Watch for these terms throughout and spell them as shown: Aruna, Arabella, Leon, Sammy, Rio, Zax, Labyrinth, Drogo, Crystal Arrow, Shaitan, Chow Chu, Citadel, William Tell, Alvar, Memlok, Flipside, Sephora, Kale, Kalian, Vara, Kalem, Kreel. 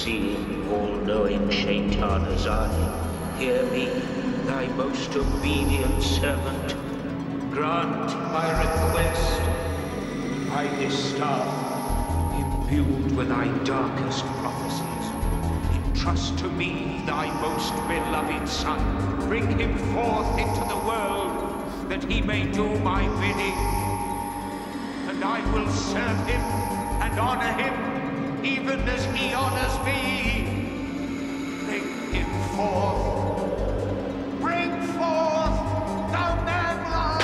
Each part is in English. seeing, all-knowing Shaitan as I, hear me, thy most obedient servant. Grant my request. By this star, imbued with thy darkest prophecies, entrust to me thy most beloved son. Bring him forth into the world, that he may do my bidding. And I will serve him and honor him, even as he honors me. Bring him forth. Bring forth the Memlok!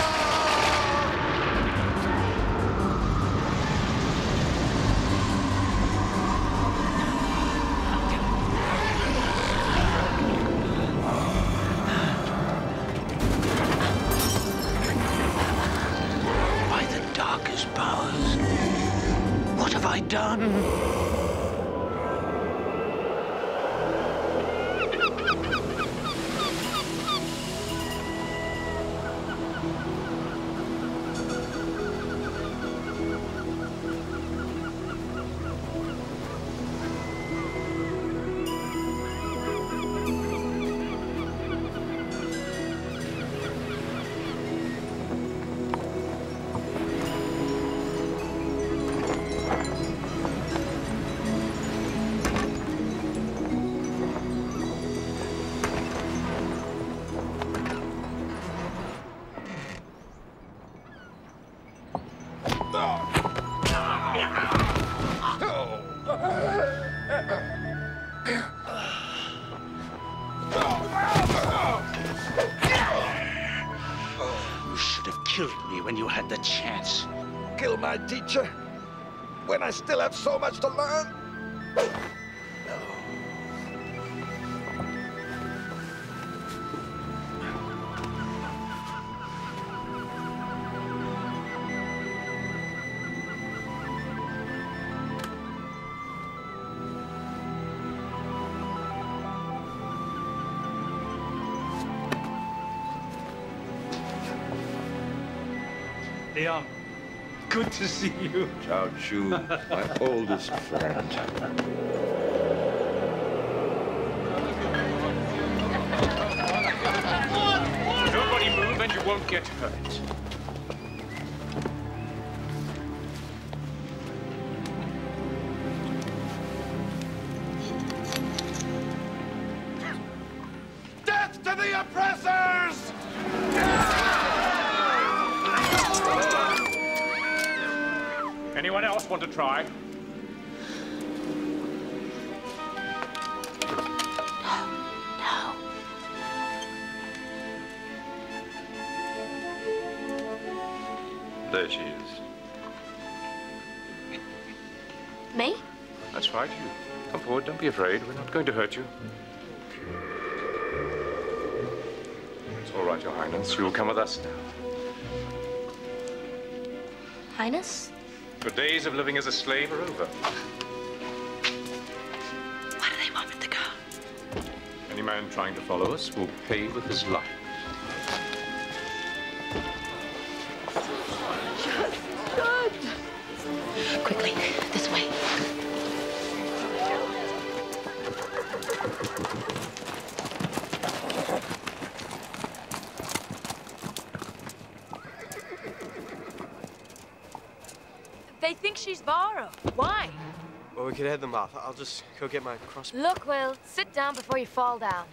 Teacher, when I still have so much to learn. Leon. Good to see you. Chow Chu, my oldest friend. Nobody move and you won't get hurt. Want to try? No. There she is. Me? That's right, you. Come forward, don't be afraid. We're not going to hurt you. It's all right, Your Highness. You'll come with us now. Highness? The days of living as a slave are over. Why do they want me to go? Any man trying to follow us will pay with his life. Good. Quickly, this way. She's Vara. Why? Well, we could head them off. I'll just go get my crossbow. Look, Will, sit down before you fall down.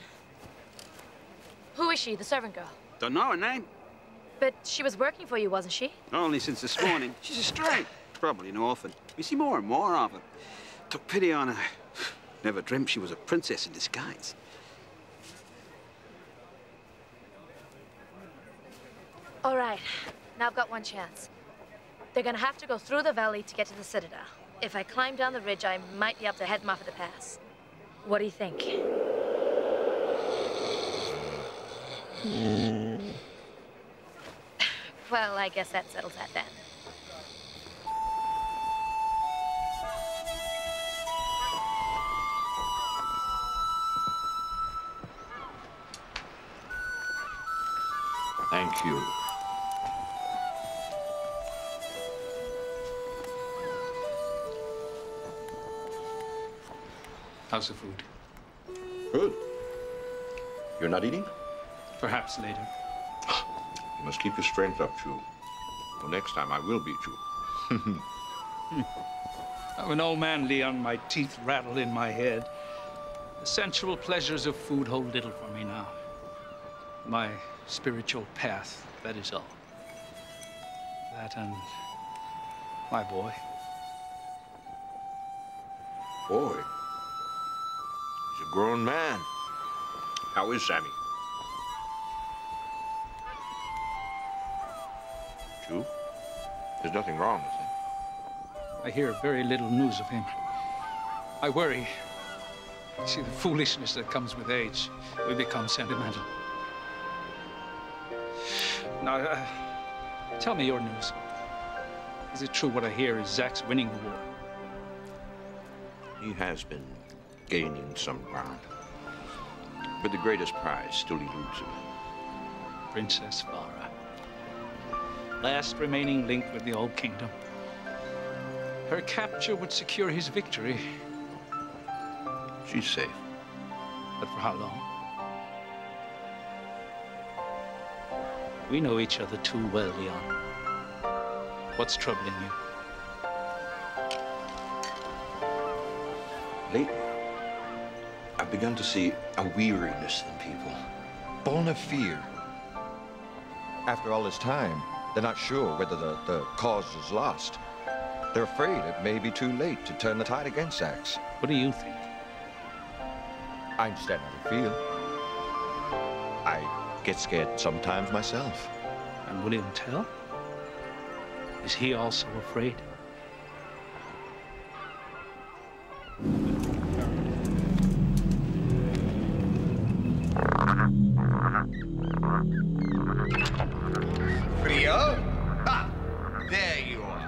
Who is she, the servant girl? Don't know her name. But she was working for you, wasn't she? Only since this morning. She's a stray. Probably an orphan. We see more and more of her. Took pity on her. Never dreamt she was a princess in disguise. All right. Now I've got one chance. They're gonna have to go through the valley to get to the Citadel. If I climb down the ridge, I might be able to head them off at the pass. What do you think? Well, I guess that settles that then. Thank you. How's the food? Good. You're not eating? Perhaps later. You must keep your strength up, Chu. Well, next time I will beat you. I'm an old man, Leon. My teeth rattle in my head. The sensual pleasures of food hold little for me now. My spiritual path, that is all. That and my boy. Boy? He's a grown man. How is Sammy? Chu? There's nothing wrong with him. I hear very little news of him. I worry. See, the foolishness that comes with age, we become sentimental. Now, tell me your news. Is it true what I hear is Zax winning the war? He has been gaining some ground. But the greatest prize still eludes him. Princess Vara. Last remaining link with the old kingdom. Her capture would secure his victory. She's safe. But for how long? We know each other too well, Leon. What's troubling you? Lately, I've begun to see a weariness in people. Born of fear. After all this time, they're not sure whether the cause is lost. They're afraid it may be too late to turn the tide against Zax. What do you think? I understand how they feel. I get scared sometimes myself. And William Tell? Is he also afraid? Rio? Ah, there you are.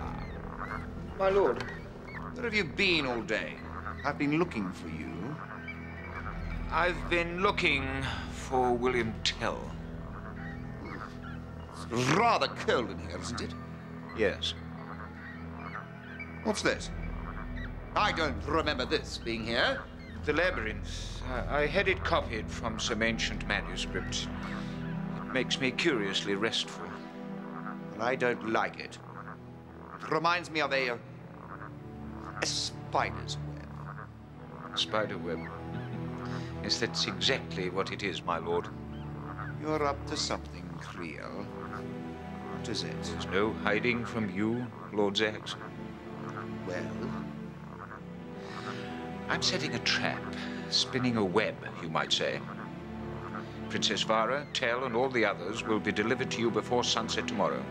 My lord. Where have you been all day? I've been looking for you. I've been looking for William Tell. It's rather cold in here, isn't it? Yes. What's this? I don't remember this being here. The labyrinth. I had it copied from some ancient manuscript. It makes me curiously restful. And I don't like it. It reminds me of a spider's web. A spider web. Yes, that's exactly what it is, my lord. You're up to something, Kreel. What is it? There's no hiding from you, Lord Zax. Well? I'm setting a trap, spinning a web, you might say. Princess Vara, Tell, and all the others will be delivered to you before sunset tomorrow.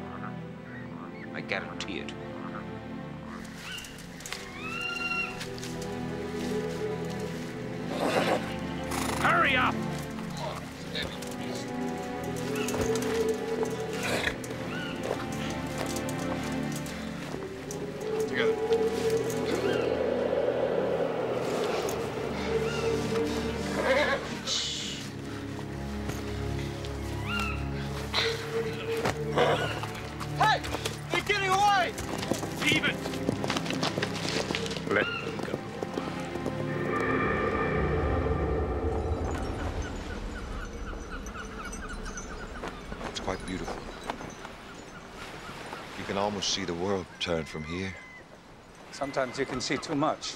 I guarantee it. Hurry up! Together. Hey! They're getting away! Leave it! Let them go. Quite beautiful. You can almost see the world turn from here. Sometimes you can see too much.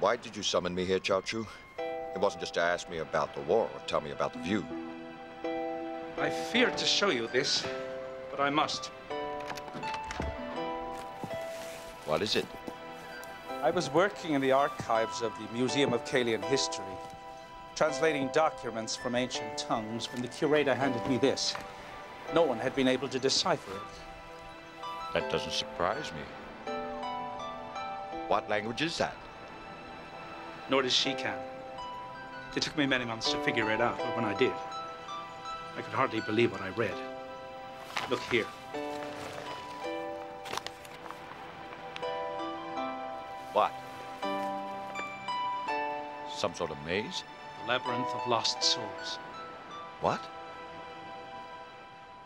Why did you summon me here, Chow Chu? It wasn't just to ask me about the war or tell me about the view. I fear to show you this, but I must. What is it? I was working in the archives of the Museum of Kalian History, translating documents from ancient tongues when the curator handed me this. No one had been able to decipher it. That doesn't surprise me. What language is that? Nor does she can. It took me many months to figure it out, but when I did, I could hardly believe what I read. Look here. What? Some sort of maze? The labyrinth of lost souls. What?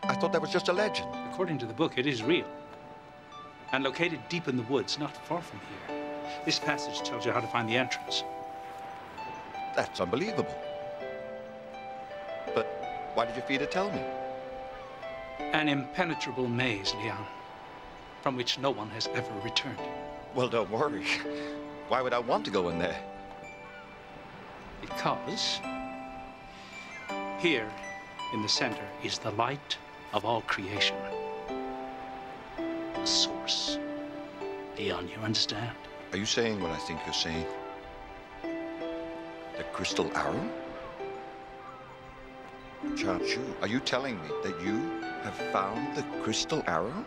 A thought that was just a legend. According to the book, it is real. And located deep in the woods, not far from here. This passage tells you how to find the entrance. That's unbelievable. But why did you fear to tell me? An impenetrable maze, Leon, from which no one has ever returned. Well, don't worry. Why would I want to go in there? Because here in the center is the light of all creation. The source. Leon, you understand? Are you saying what I think you're saying? The crystal arrow? Chow Chu, are you telling me that you have found the crystal arrow?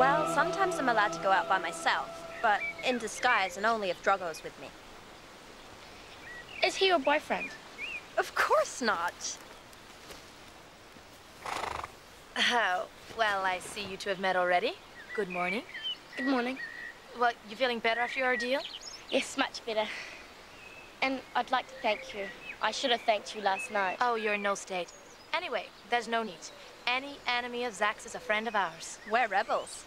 Well, sometimes I'm allowed to go out by myself, but in disguise and only if Drogo's with me. Is he your boyfriend? Of course not. Oh, well, I see you two have met already. Good morning. Good morning. Well, you feeling better after your ordeal? Yes, much better. And I'd like to thank you. I should have thanked you last night. Oh, you're in no state. Anyway, there's no need. Any enemy of Zax is a friend of ours. We're rebels.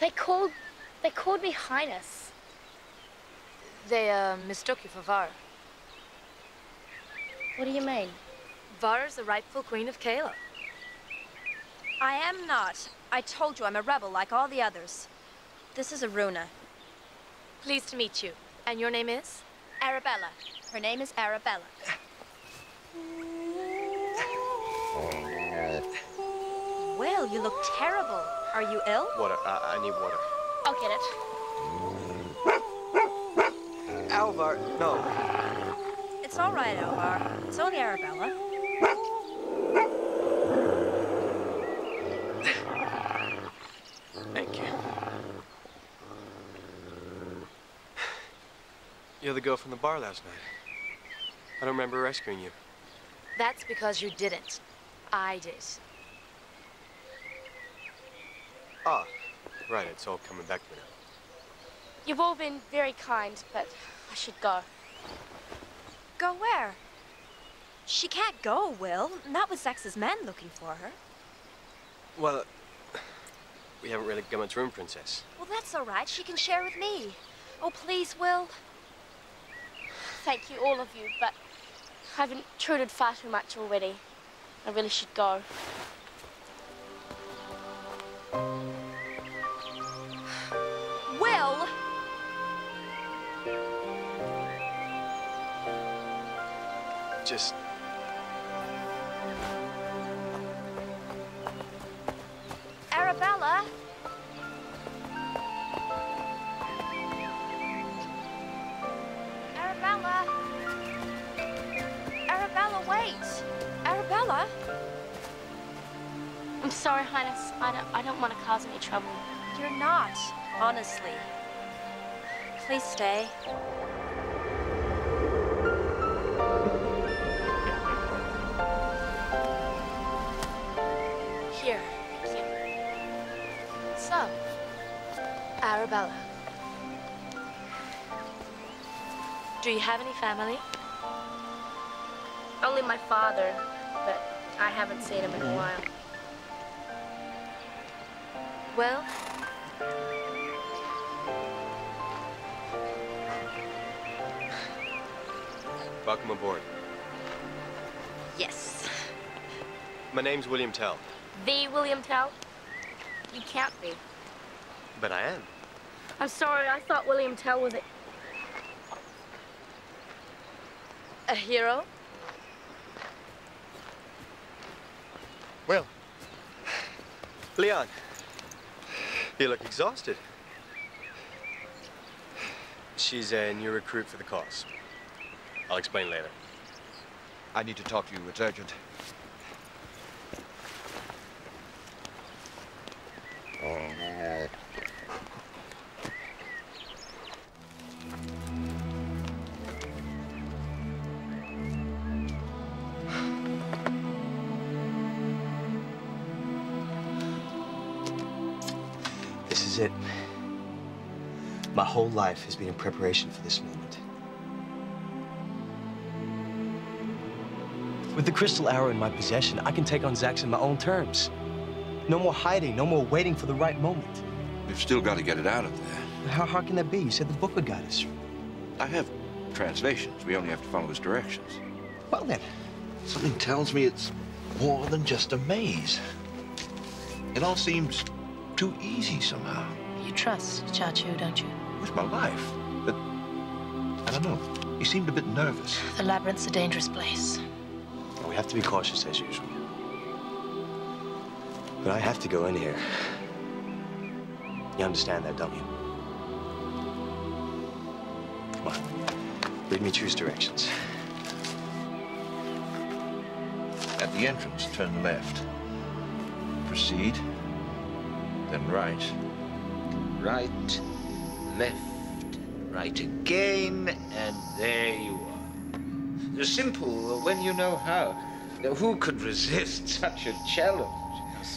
They called me Highness. They, mistook you for Vara. What do you mean? Vara's the rightful queen of Kale. I am not. I told you I'm a rebel like all the others. This is Aruna. Pleased to meet you. And your name is? Arabella. Her name is Arabella. Well, you look terrible. Are you ill? Water. I need water. I'll get it. Alvar, no. It's all right, Alvar. It's only Arabella. Thank you. You're the girl from the bar last night. I don't remember rescuing you. That's because you didn't. I did. Ah, right. It's all coming back to me now. You've all been very kind, but I should go. Go where? She can't go, Will. Not with Zax's men looking for her. Well, we haven't really got much room, Princess. Well, that's all right. She can share with me. Oh, please, Will. Thank you, all of you, but I've intruded far too much already. I really should go. Will! Just... Arabella? Arabella? Arabella, wait! Arabella? I'm sorry, Highness. I don't want to cause any trouble. You're not, honestly. Please stay. Here. So, Arabella, do you have any family? Only my father, but I haven't seen him in a while. Well, welcome aboard. Yes. My name's William Tell. The William Tell? You can't be. But I am. I'm sorry, I thought William Tell was a hero. Well, Leon, you look exhausted. She's a new recruit for the cause. I'll explain later. I need to talk to you. It's urgent. This is it. My whole life has been in preparation for this moment. With the crystal arrow in my possession, I can take on Zax in my own terms. No more hiding, no more waiting for the right moment. We've still got to get it out of there. But how hard can that be? You said the book would guide us. I have translations. We only have to follow his directions. Well then, something tells me it's more than just a maze. It all seems too easy somehow. You trust Chow Chu, don't you? With my life. But I don't know. You seemed a bit nervous. The labyrinth's a dangerous place. We have to be cautious as usual. But I have to go in here. You understand that, don't you? Come on. Read me Chu's directions. At the entrance, turn left. Proceed. Then right. Right. Left. Right again. And there you are. Simple when you know how. Who could resist such a challenge?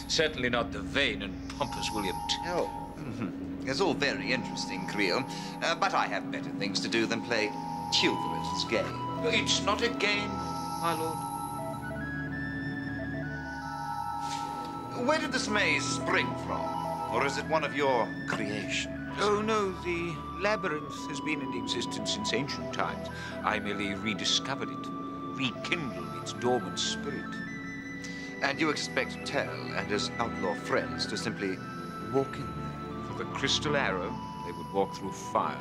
Certainly not the vain and pompous William Tell. Mm-hmm. It's all very interesting, Kreel. But I have better things to do than play children's game. It's not a game, my lord. Where did this maze spring from? Or is it one of your creations? Oh, no, the labyrinth has been in existence since ancient times. I merely rediscovered it, rekindled its dormant spirit. And you expect Tell and his outlaw friends to simply walk in there? For the crystal arrow, they would walk through fire.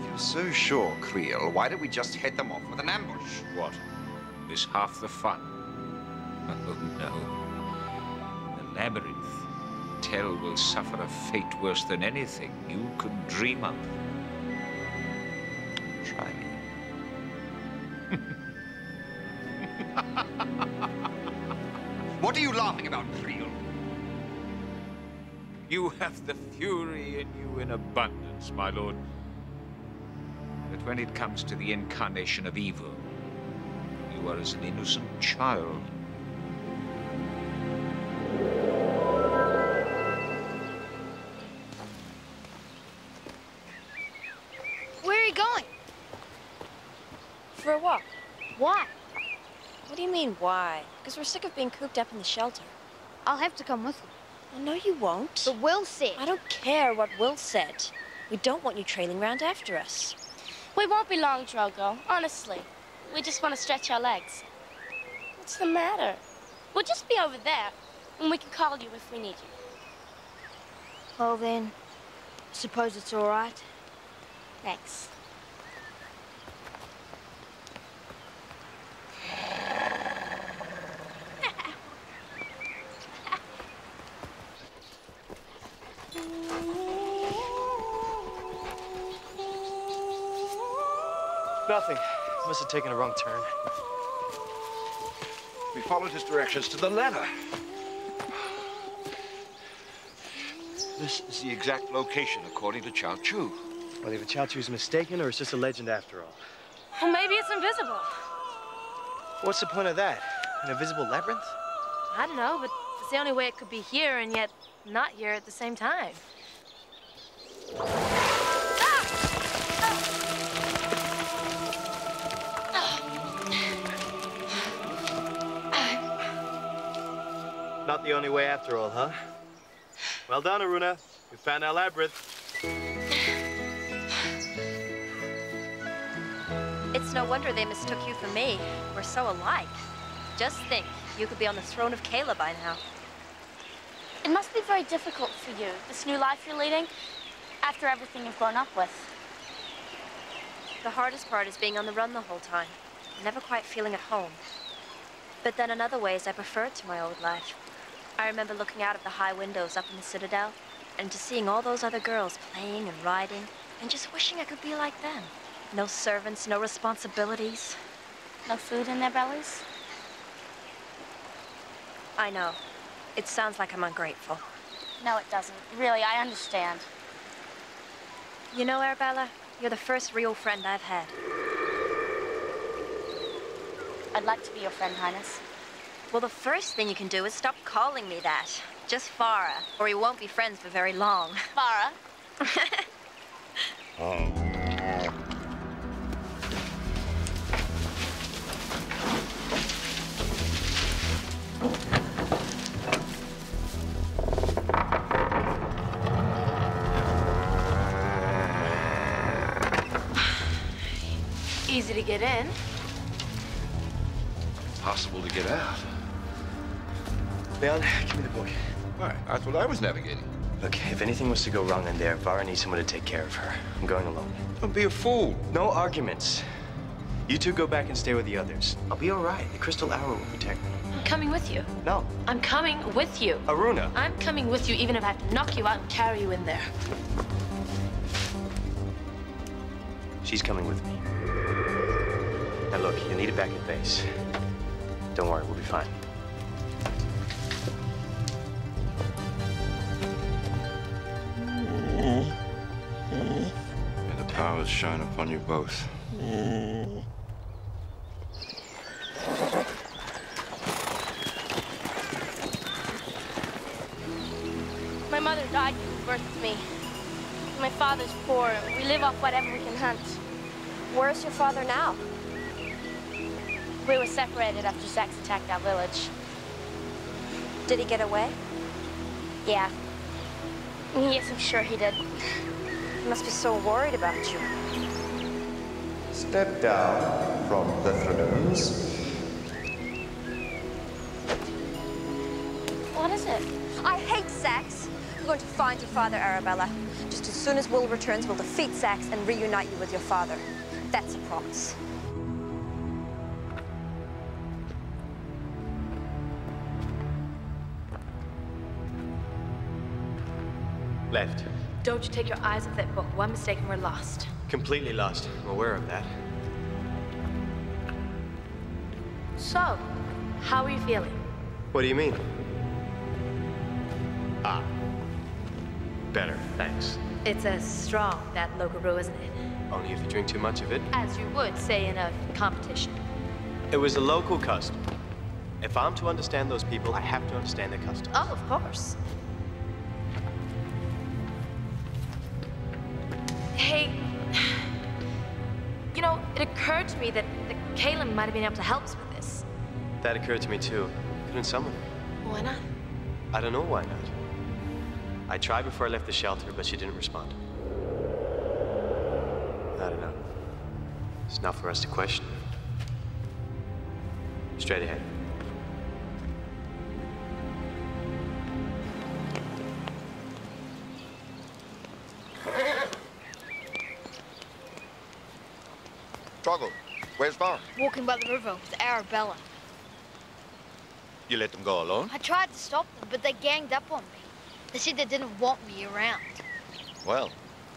If you're so sure, Kreel, why don't we just head them off with an ambush? What? Miss half the fun? Oh, no. Labyrinth, Tell will suffer a fate worse than anything you could dream of. Try me. What are you laughing about, Kreel? You have the fury in you in abundance, my lord. But when it comes to the incarnation of evil, you are as an innocent child. Why? What do you mean, why? Because we're sick of being cooped up in the shelter. I'll have to come with you. Well, no, you won't. But Will said. I don't care what Will said. We don't want you trailing round after us. We won't be long, Drogo, honestly. We just want to stretch our legs. What's the matter? We'll just be over there, and we can call you if we need you. Well, then, suppose it's all right. Thanks. Nothing. Must have taken a wrong turn. We followed his directions to the letter. This is the exact location, according to Chow Chu. Well, either Chow Chu's mistaken, or it's just a legend after all. Well, maybe it's invisible. What's the point of that? An invisible labyrinth? I don't know, but it's the only way it could be here and yet not here at the same time. Not the only way after all, huh? Well done, Aruna. We found our labyrinth. It's no wonder they mistook you for me. We're so alike. Just think, you could be on the throne of Kale by now. It must be very difficult for you, this new life you're leading, after everything you've grown up with. The hardest part is being on the run the whole time, never quite feeling at home. But then in other ways, I prefer it to my old life. I remember looking out of the high windows up in the Citadel and just seeing all those other girls playing and riding and just wishing I could be like them. No servants, no responsibilities. No food in their bellies? I know. It sounds like I'm ungrateful. No, it doesn't. Really, I understand. You know, Arabella, you're the first real friend I've had. I'd like to be your friend, Highness. Well, the first thing you can do is stop calling me that. Just Vara, or we won't be friends for very long. Vara? Oh. Easy to get in. Possible to get out. Leon, give me the boy. Why? I thought I was navigating. Look, if anything was to go wrong in there, Vara needs someone to take care of her. I'm going alone. Don't be a fool. No arguments. You two go back and stay with the others. I'll be all right. The crystal hour will protect me. I'm coming with you. No. I'm coming with you. Aruna. I'm coming with you even if I have to knock you out and carry you in there. She's coming with me. Now look, you'll need it back at base. Don't worry, we'll be fine. May the powers shine upon you both. My mother died giving birth to me. My father's poor. We live off whatever we can hunt. Where's your father now? We were separated after Zax attacked our village. Did he get away? Yeah. Yes, I'm sure he did. He must be so worried about you. Step down from the thrones. What is it? I hate Zax. I'm going to find your father, Arabella. Just as soon as Will returns, we'll defeat Zax and reunite you with your father. That's a promise. Left. Don't you take your eyes off that book. One mistake and we're lost. Completely lost. I'm aware of that. So, how are you feeling? What do you mean? Ah. Better, thanks. It's as strong, that Logaroo, isn't it? Only if you drink too much of it. As you would, say, in a competition. It was a local custom. If I'm to understand those people, I have to understand their customs. Oh, of course. Hey, you know, it occurred to me that Kalem might have been able to help us with this. That occurred to me too. Couldn't summon her. Why not? I don't know why not. I tried before I left the shelter, but she didn't respond. Not enough. It's not for us to question. Straight ahead. Drogo, where's Vara? Walking by the river with Arabella. You let them go alone? I tried to stop them, but they ganged up on me. They said they didn't want me around. Well,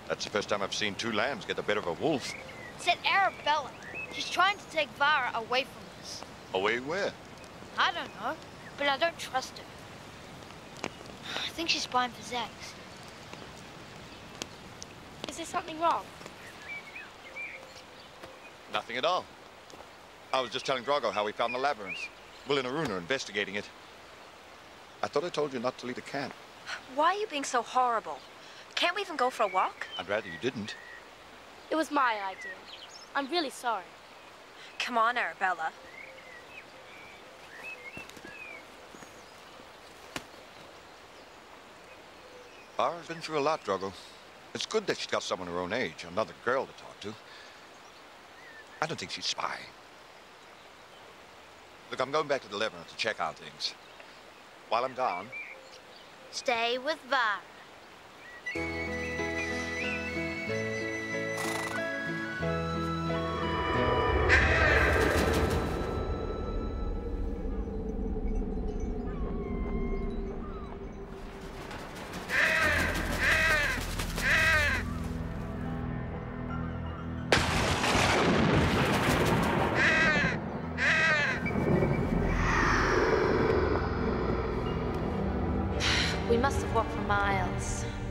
that's the first time I've seen two lambs get the better of a wolf. It's that Arabella. She's trying to take Vara away from us. Away where? I don't know, but I don't trust her. I think she's spying for Zax. Is there something wrong? Nothing at all. I was just telling Drogo how we found the labyrinth. Will and Aruna are investigating it. I thought I told you not to leave the camp. Why are you being so horrible? Can't we even go for a walk? I'd rather you didn't. It was my idea. I'm really sorry. Come on, Arabella. Vara's been through a lot, Drogo. It's good that she's got someone her own age, another girl to talk to. I don't think she's spying. Look, I'm going back to the labyrinth to check on things. While I'm gone... Stay with Vara.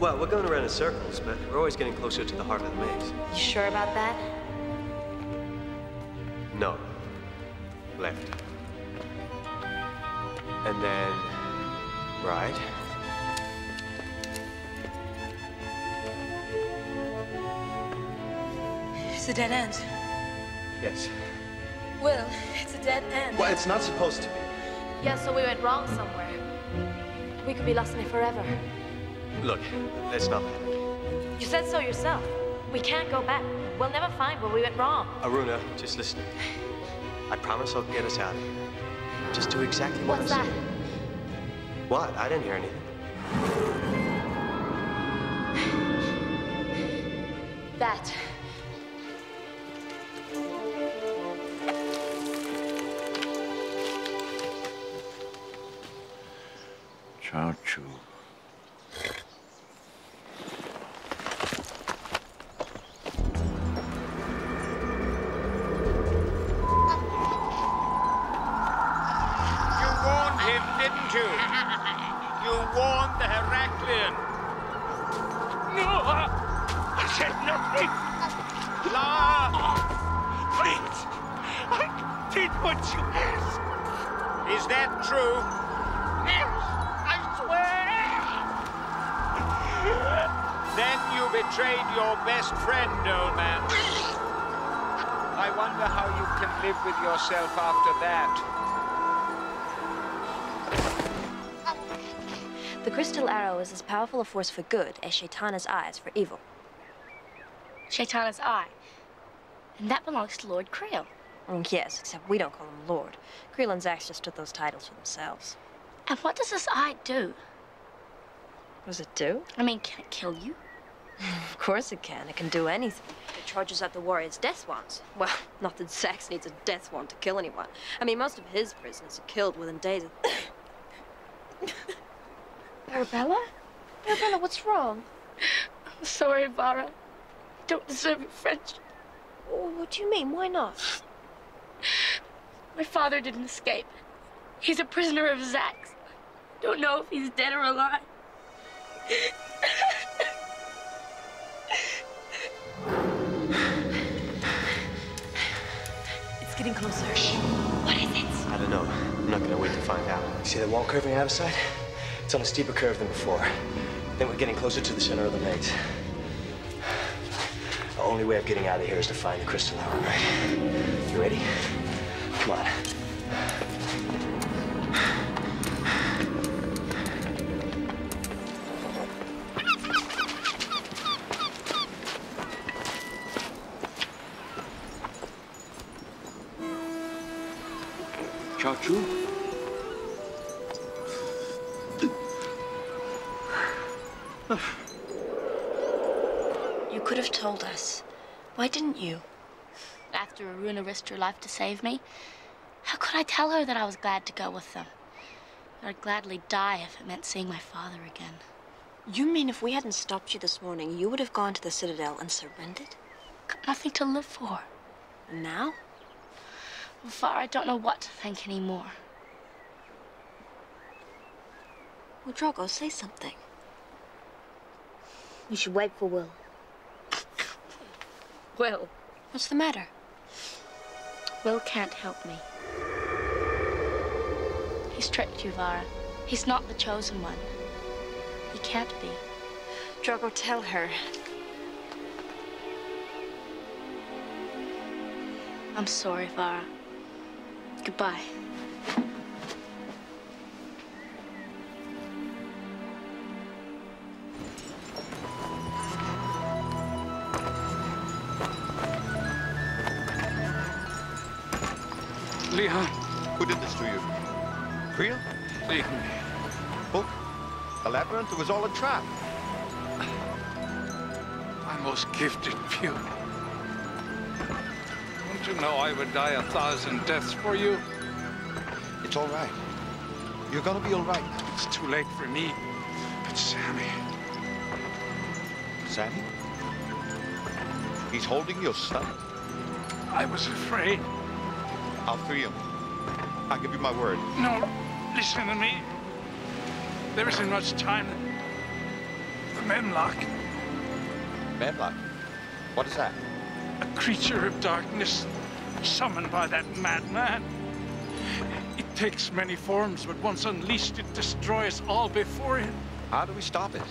Well, we're going around in circles, but we're always getting closer to the heart of the maze. You sure about that? No. Left. And then, right? It's a dead end. Yes. Will, it's a dead end. Well, it's not supposed to be. Yeah, so we went wrong somewhere. We could be lost in it forever. Look, let's not panic. You said so yourself. We can't go back. We'll never find where we went wrong. Aruna, just listen. I promise I'll get us out of here. Just do exactly what I said. What's that? What? I didn't hear anything. That. Chow Chu. With yourself after that. The crystal arrow is as powerful a force for good as Shaitan's eye is for evil. Shaitan's eye? And that belongs to Lord Kreel. Yes, except we don't call him Lord. Kreel and Zax just took those titles for themselves. And what does this eye do? What does it do? I mean, can it kill you? Of course it can. It can do anything. It charges at the warrior's death wands. Well, not that Zax needs a death wand to kill anyone. I mean, most of his prisoners are killed within days of... Arabella? Arabella, what's wrong? I'm sorry, Vara. I don't deserve your friendship. Oh, what do you mean? Why not? My father didn't escape. He's a prisoner of Zax. Don't know if he's dead or alive. It's getting closer. Shh. What is it? I don't know. I'm not gonna wait to find out. See the wall curving out of sight? It's on a steeper curve than before. I think we're getting closer to the center of the maze. The only way of getting out of here is to find the crystal arrow, right? You ready? Come on. Chow Chu? You could have told us. Why didn't you? After Aruna risked her life to save me, how could I tell her that I was glad to go with them? I'd gladly die if it meant seeing my father again. You mean if we hadn't stopped you this morning, you would have gone to the Citadel and surrendered? Got nothing to live for. And now? Far, I don't know what to think anymore. Well, Drogo, say something. We should wait for Will. Will? What's the matter? Will can't help me. He's tricked you, Vara. He's not the chosen one. He can't be. Drogo, tell her. I'm sorry, Vara. Goodbye. Leon, who did this to you? Kreel? Leon. Book? A labyrinth? It was all a trap. My most gifted pupil. Don't you know I would die 1,000 deaths for you? It's all right. You're gonna be all right now. It's too late for me. But Sammy... Sammy? He's holding your son. I was afraid. I'll free him. I'll give you my word. No, listen to me. There isn't much time. The Memlok. Memlok? What is that? A creature of darkness, summoned by that madman. It takes many forms, but once unleashed, it destroys all before it. How do we stop it?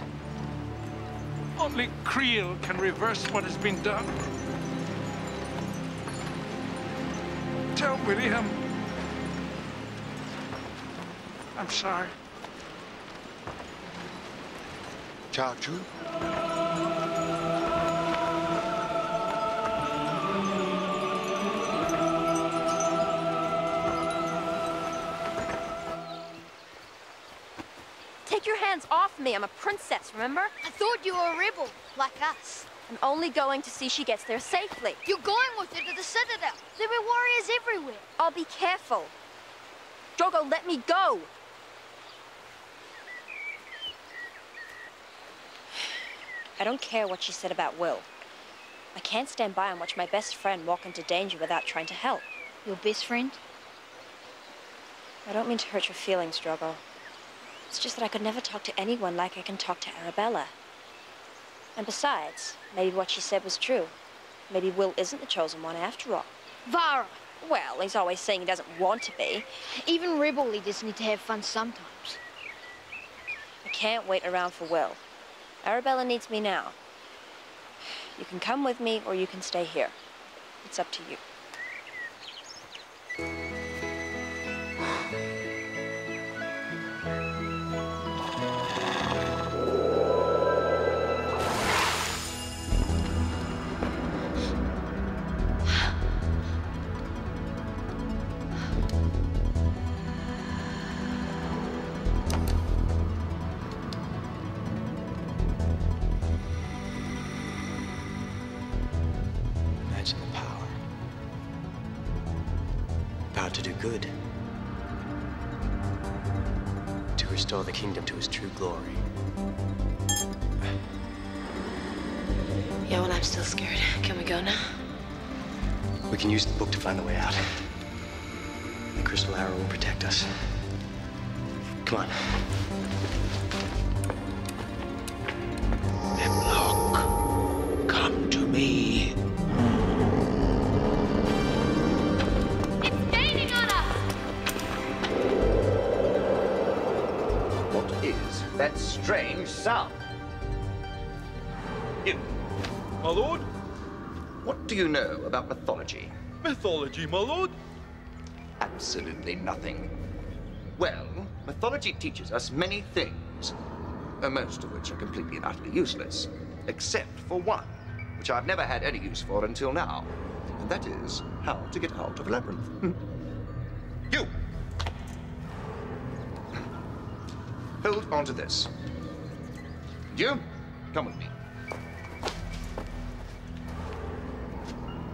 Only Kreel can reverse what has been done. Tell William. I'm sorry. Chow Chu? Take your hands off me. I'm a princess, remember? I thought you were a rebel, like us. I'm only going to see she gets there safely. You're going with her to the Citadel. There were warriors everywhere. I'll be careful. Drogo, let me go. I don't care what she said about Will. I can't stand by and watch my best friend walk into danger without trying to help. Your best friend? I don't mean to hurt your feelings, Drogo. It's just that I could never talk to anyone like I can talk to Arabella. And besides, maybe what she said was true. Maybe Will isn't the chosen one after all. Vara! Well, he's always saying he doesn't want to be. Even rebel leaders need to have fun sometimes. I can't wait around for Will. Arabella needs me now. You can come with me, or you can stay here. It's up to you. We can use the book to find a way out. The crystal arrow will protect us. Come on. Memlok, come to me. It's gaining on us! What is that strange sound? You, my lord? What do you know about mythology? Mythology, my lord? Absolutely nothing. Well, mythology teaches us many things, most of which are completely and utterly useless, except for one, which I've never had any use for until now, and that is how to get out of a labyrinth. You! Hold on to this. You, come with me.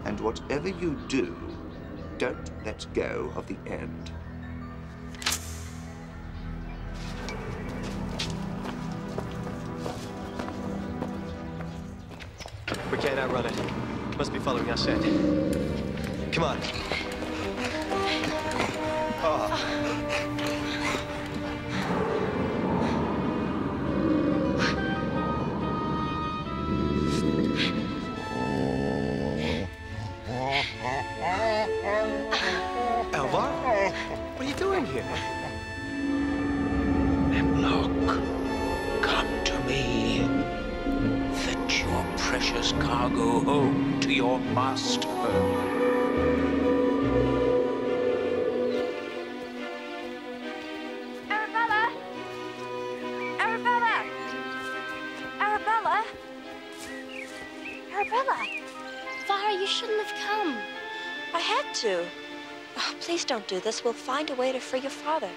And whatever you do, don't let go of the end. We can't outrun it. Must be following our scent. Come on. Don't do this. We'll find a way to free your father.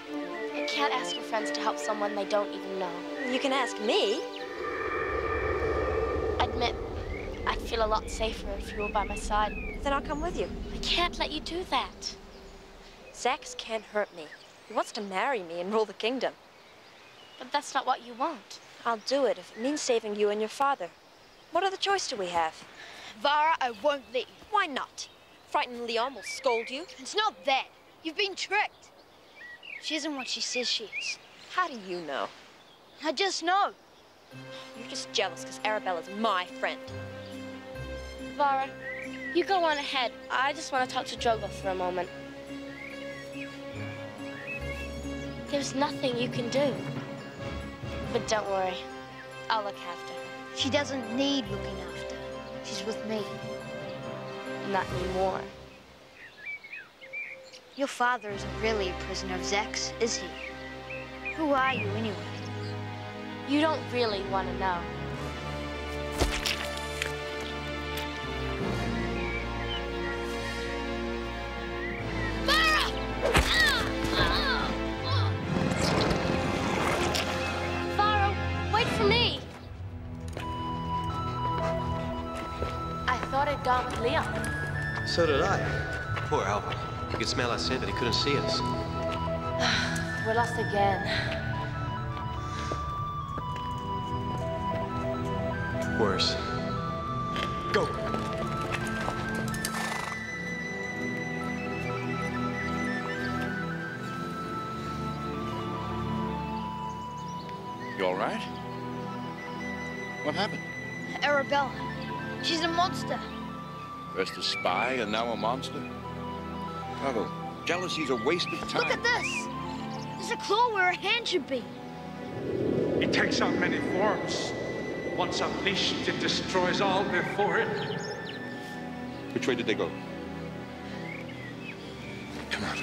You can't ask your friends to help someone they don't even know. You can ask me. Admit, I'd feel a lot safer if you were by my side. Then I'll come with you. I can't let you do that. Zax can't hurt me. He wants to marry me and rule the kingdom. But that's not what you want. I'll do it if it means saving you and your father. What other choice do we have? Vara, I won't let you. Why not? Frightened Leon will scold you. It's not that. You've been tricked. She isn't what she says she is. How do you know? I just know. You're just jealous because Arabella's my friend. Vara, you go on ahead. I just want to talk to Drogo for a moment. There's nothing you can do. But don't worry, I'll look after her. She doesn't need looking after. She's with me. Not anymore. Your father isn't really a prisoner of Zax, is he? Who are you, anyway? You don't really want to know. Gone with Leon. So did I. Poor Alvar. He could smell us in, but he couldn't see us. We're lost again. Worse. Go. You all right? What happened? Arabella. She's a monster. First a spy, and now a monster? Drogo, jealousy's a waste of time. Look at this! There's a claw where a hand should be. It takes on many forms. Once unleashed, it destroys all before it. Which way did they go? Come on.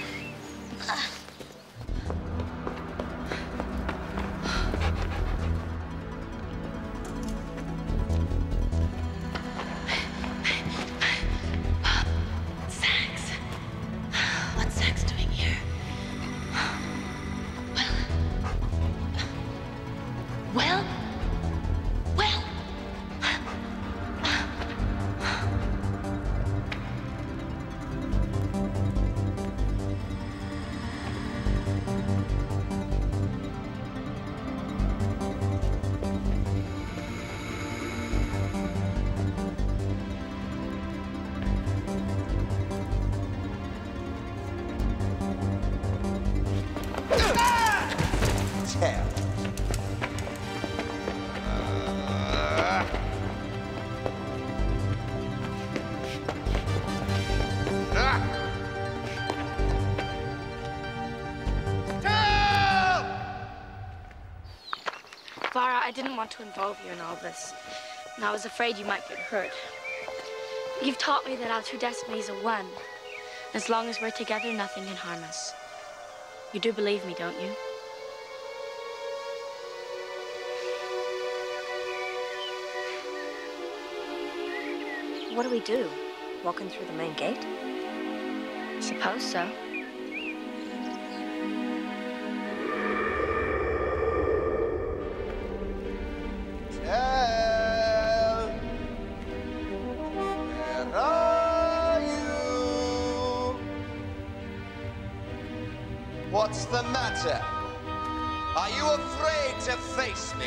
Vara, I didn't want to involve you in all this, and I was afraid you might get hurt. You've taught me that our two destinies are one. As long as we're together, nothing can harm us. You do believe me, don't you? What do we do? Walk in through the main gate? Suppose so. What's the matter? Are you afraid to face me?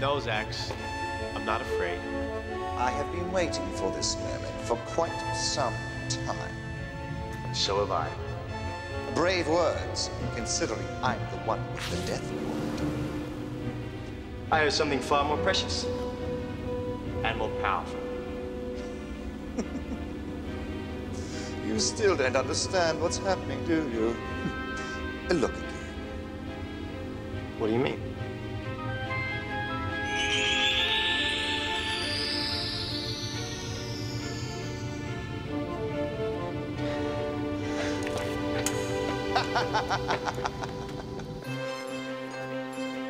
No, Zax. I'm not afraid. I have been waiting for this moment for quite some time. So have I. Brave words, considering I'm the one with the death ward. I have something far more precious and more powerful. You still don't understand what's happening, do you? Look at you. What do you mean?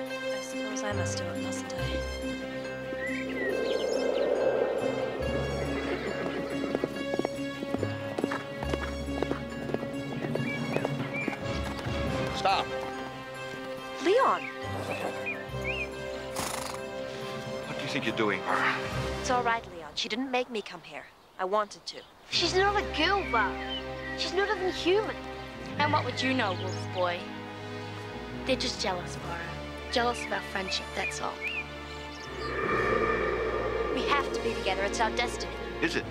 I suppose I must do it, mustn't I? Stop. Leon! What do you think you're doing, Vara? It's all right, Leon. She didn't make me come here. I wanted to. She's not a girl, Vara. She's not even human. And what would you know, wolf boy? They're just jealous, Vara. Jealous of our friendship, that's all. We have to be together. It's our destiny. Is it?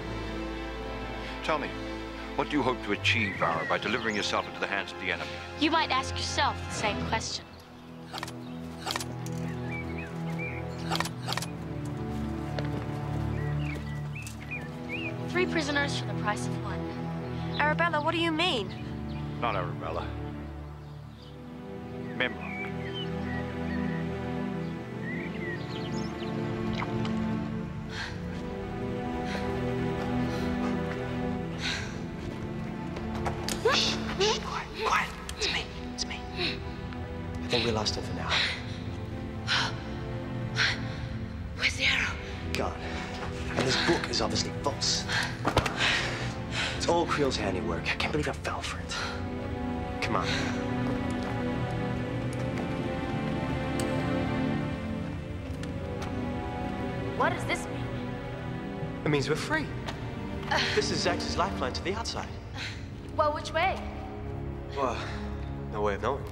Tell me. What do you hope to achieve, Vara, by delivering yourself into the hands of the enemy? You might ask yourself the same question. Three prisoners for the price of one. Arabella, what do you mean? Not Arabella. we lost it for now. Where's the arrow? God. And this book is obviously false. It's all Creel's handiwork. I can't believe I fell for it. Come on. What does this mean? It means we're free. This is Zax's lifeline to the outside. Well, which way? Well, no way of knowing.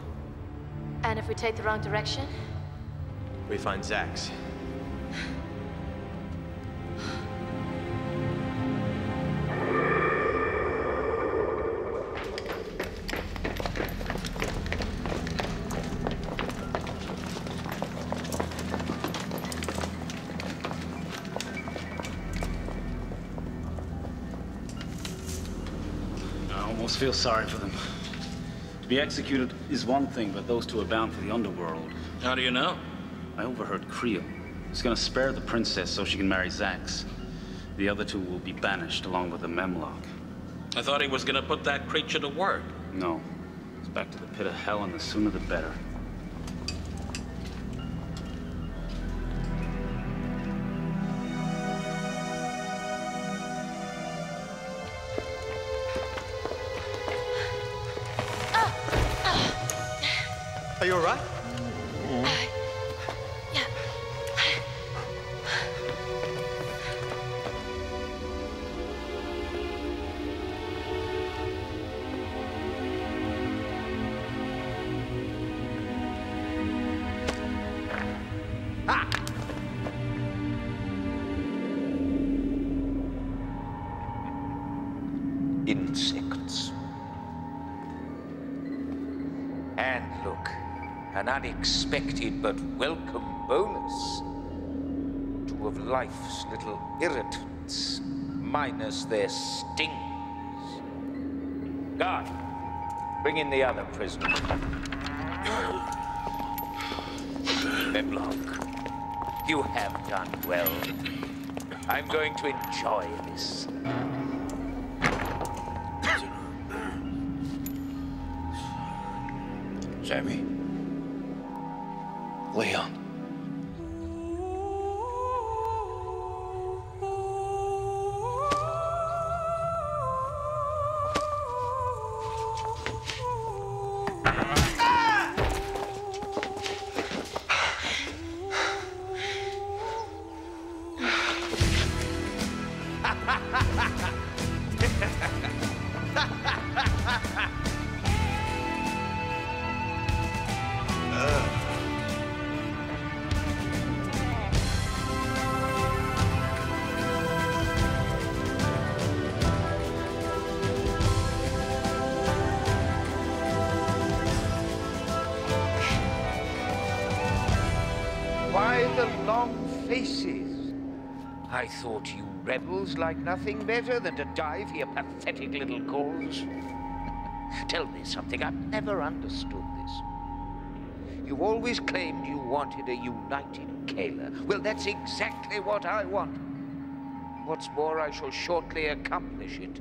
And if we take the wrong direction? We find Zax. I feel sorry for them. To be executed is one thing, but those two are bound for the underworld. How do you know? I overheard Kreel. He's gonna spare the princess so she can marry Zax. The other two will be banished along with the Memlok. I thought he was gonna put that creature to work. No. It's back to the pit of hell, and the sooner the better. Are you all right? Yeah. Ah! Insects. And look. An unexpected but welcome bonus to of life's little irritants, minus their stings. Guard, bring in the other prisoner. Memlok, you have done well. I'm going to enjoy this. Sammy. Leon. I thought you rebels like nothing better than to die for your pathetic little cause. Tell me something, I've never understood this. You always claimed you wanted a united Kale. Well, that's exactly what I want. What's more, I shall shortly accomplish it.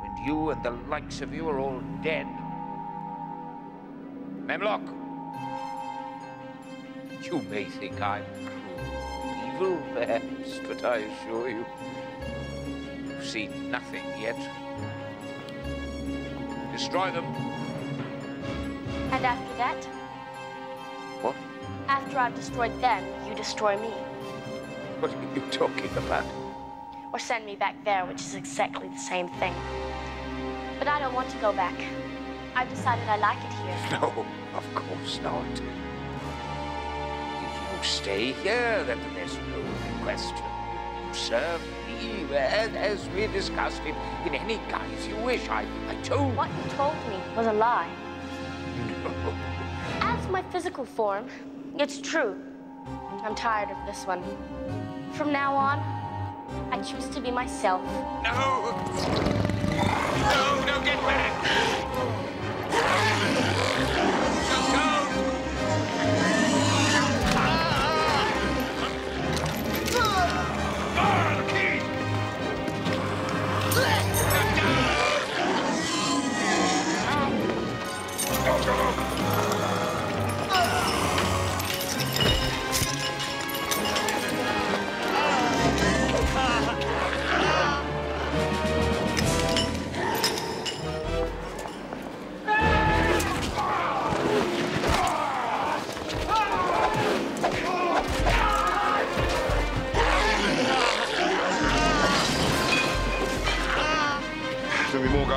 When you and the likes of you are all dead. Memlok, you may think I'm evil, perhaps, but I assure you, you've seen nothing yet. Destroy them. And after that? What? After I've destroyed them, you destroy me. What are you talking about? Or send me back there, which is exactly the same thing. But I don't want to go back. I've decided I like it here. No, of course not. Stay here, then there's no question. You serve me, and as we discussed it, in any guise you wish. I told you. What you told me was a lie. No. As my physical form, it's true. I'm tired of this one. From now on, I choose to be myself. No! No, no, get back!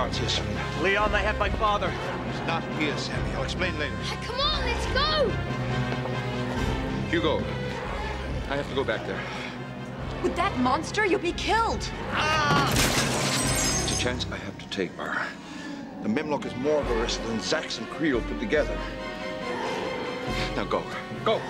Leon's here, Sammy. Leon, they have my father. He's not here, Sammy. I'll explain later. Come on, let's go! Hugo, I have to go back there. With that monster, you'll be killed. Ah! It's a chance I have to take, Vara. The Memlok is more of a risk than Zax and Kreel put together. Now go. Go!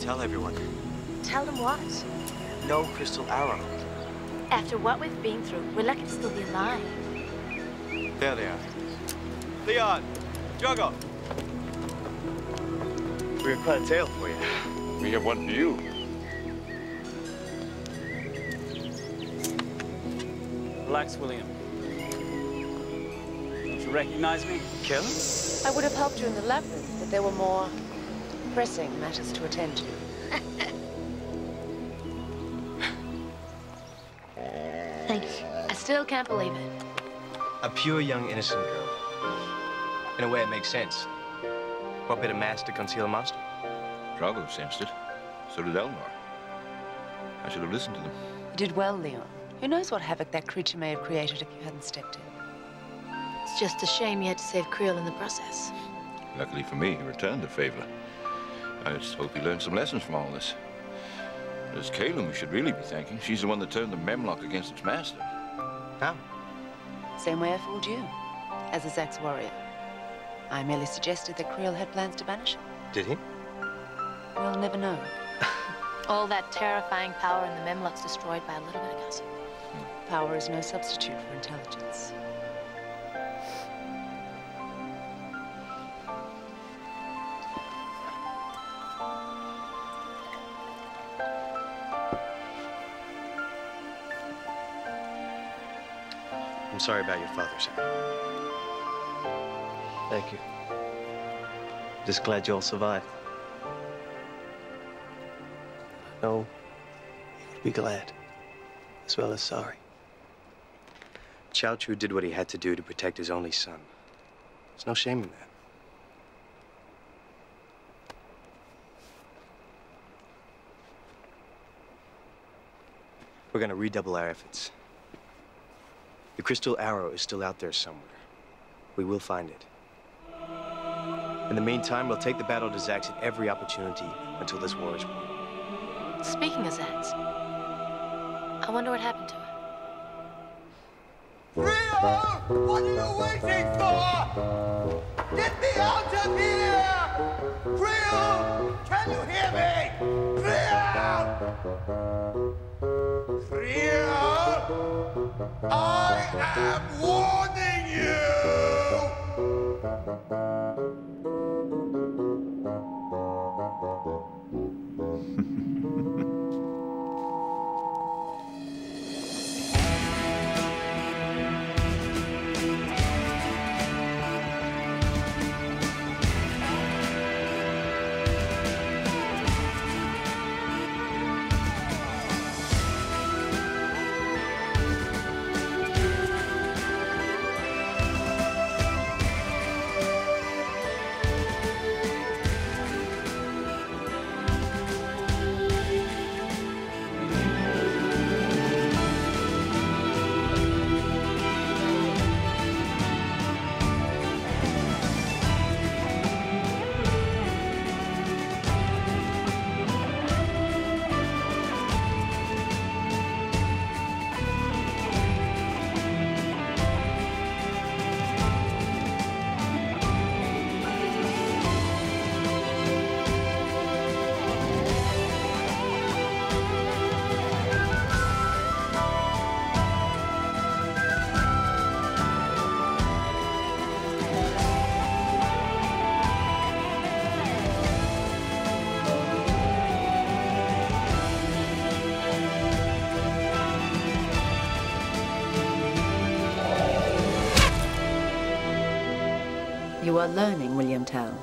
Tell everyone. Tell them what? No crystal arrow. After what we've been through, we're lucky to still be alive. There they are. Leon! Drogo! We have quite a tale for you. We have one for you. Relax, William. Don't you recognize me? Kale? I would have helped you in the labyrinth, but there were more pressing matters to attend to. Thanks. I still can't believe it. A pure, young, innocent girl. In a way, it makes sense. What better mask to conceal a monster? Drogo sensed it. So did Alvar. I should have listened to them. You did well, Leon. Who knows what havoc that creature may have created if you hadn't stepped in? It's just a shame you had to save Kreel in the process. Luckily for me, he returned the favor. I just hope he learned some lessons from all this. It's Kalem we should really be thanking. She's the one that turned the Memlok against its master. How? Same way I fooled you, as a Zax warrior. I merely suggested that Kreel had plans to banish him. Did he? We'll never know. All that terrifying power in the Memlok's destroyed by a little bit of gossip. Power is no substitute for intelligence. I'm sorry about your father, Sammy. Thank you. Just glad you all survived. I know you would be glad, as well as sorry. Chow Chu did what he had to do to protect his only son. There's no shame in that. We're gonna redouble our efforts. The crystal arrow is still out there somewhere. We will find it. In the meantime, we'll take the battle to Zax at every opportunity until this war is won. Speaking of Zax, I wonder what happened to her. Rio! What are you waiting for? Get me out of here! Rio! Can you hear me? Rio! Rio! I am warning you. You are learning, William Tell.